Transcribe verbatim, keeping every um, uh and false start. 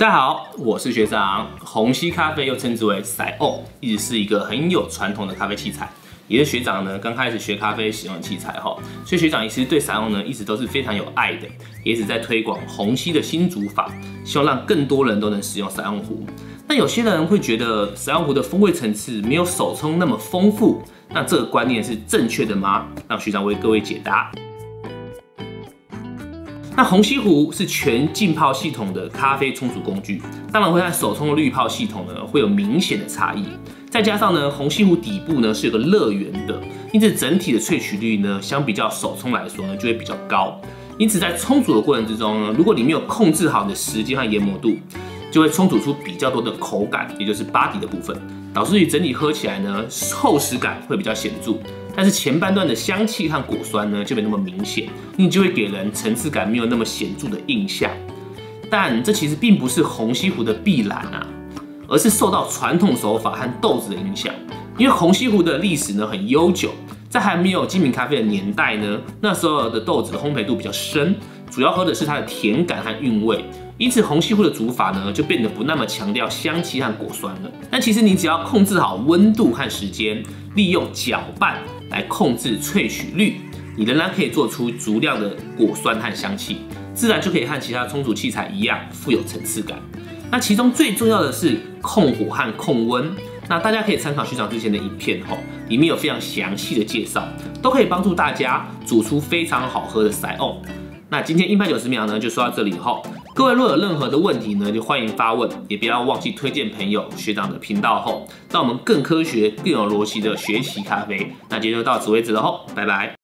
大家好，我是学长。虹吸咖啡又称之为塞欧，一直是一个很有传统的咖啡器材。也是学长呢刚开始学咖啡使用的器材哈，所以学长其实对塞欧呢一直都是非常有爱的，也一直在推广虹吸的新煮法，希望让更多人都能使用塞欧壶。那有些人会觉得塞欧壶的风味层次没有手冲那么丰富，那这个观念是正确的吗？让学长为各位解答。 那虹吸壶是全浸泡系统的咖啡冲煮工具，当然会和手冲的滤泡系统呢会有明显的差异。再加上呢，虹吸壶底部呢是有个乐园的，因此整体的萃取率呢相比较手冲来说呢就会比较高。因此在冲煮的过程之中呢，如果你没有控制好你的时间和研磨度，就会冲煮出比较多的口感，也就是body的部分，导致于整体喝起来呢厚实感会比较显著。 但是前半段的香气和果酸呢就没那么明显，你就会给人层次感没有那么显著的印象。但这其实并不是虹吸壶的必然啊，而是受到传统手法和豆子的影响。因为虹吸壶的历史呢很悠久，在还没有精品咖啡的年代呢，那时候的豆子的烘焙度比较深，主要喝的是它的甜感和韵味。 因此，虹吸壶的煮法呢，就变得不那么强调香气和果酸了。但其实你只要控制好温度和时间，利用搅拌来控制萃取率，你仍然可以做出足量的果酸和香气，自然就可以和其他冲煮器材一样富有层次感。那其中最重要的是控火和控温。那大家可以参考学长之前的影片哦，里面有非常详细的介绍，都可以帮助大家煮出非常好喝的塞欧。那今天一百九十秒呢，就说到这里后。 各位若有任何的问题呢，就欢迎发问，也不要忘记推荐朋友学长的频道后，让我们更科学、更有逻辑的学习咖啡。那今天就到此为止了吼，拜拜。